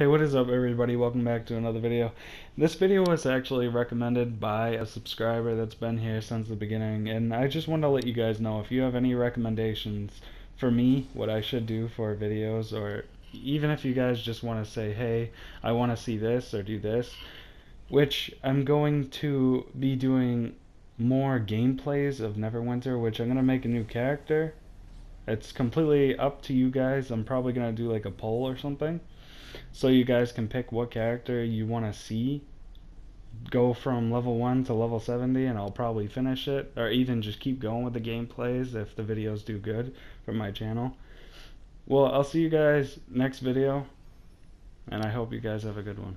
Hey, what is up everybody? Welcome back to another video. This video was actually recommended by a subscriber that's been here since the beginning, and I just wanted to let you guys know if you have any recommendations for me, what I should do for videos, or even if you guys just want to say, hey, I want to see this or do this, which I'm going to be doing more gameplays of Neverwinter, which I'm going to make a new character. It's completely up to you guys. I'm probably going to do like a poll or something, so you guys can pick what character you want to see go from level 1 to level 70, and I'll probably finish it, or even just keep going with the gameplays if the videos do good for my channel. Well, I'll see you guys next video, and I hope you guys have a good one.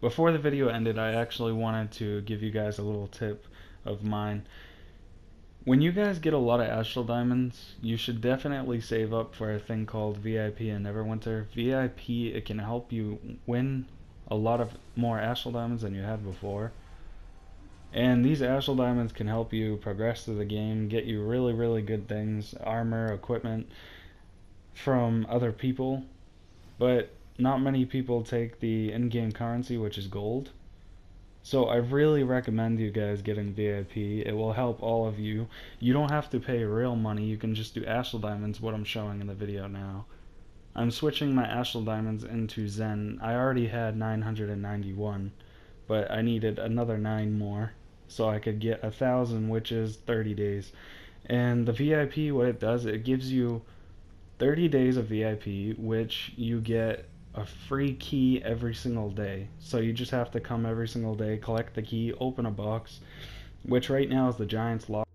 Before the video ended, I actually wanted to give you guys a little tip of mine. When you guys get a lot of astral diamonds, you should definitely save up for a thing called VIP in Neverwinter. VIP, it can help you win a lot of more astral diamonds than you had before. And these astral diamonds can help you progress through the game, get you really, really good things, armor, equipment from other people. But not many people take the in-game currency, which is gold. So I really recommend you guys getting VIP. It will help all of you. You don't have to pay real money. You can just do astral diamonds, what I'm showing in the video now. I'm switching my astral diamonds into Zen. I already had 991, but I needed another 9 more so I could get 1,000, which is 30 days. And the VIP, what it does, it gives you 30 days of VIP, which you get a free key every single day. So you just have to come every single day, collect the key, open a box, which right now is the Giant's Lock.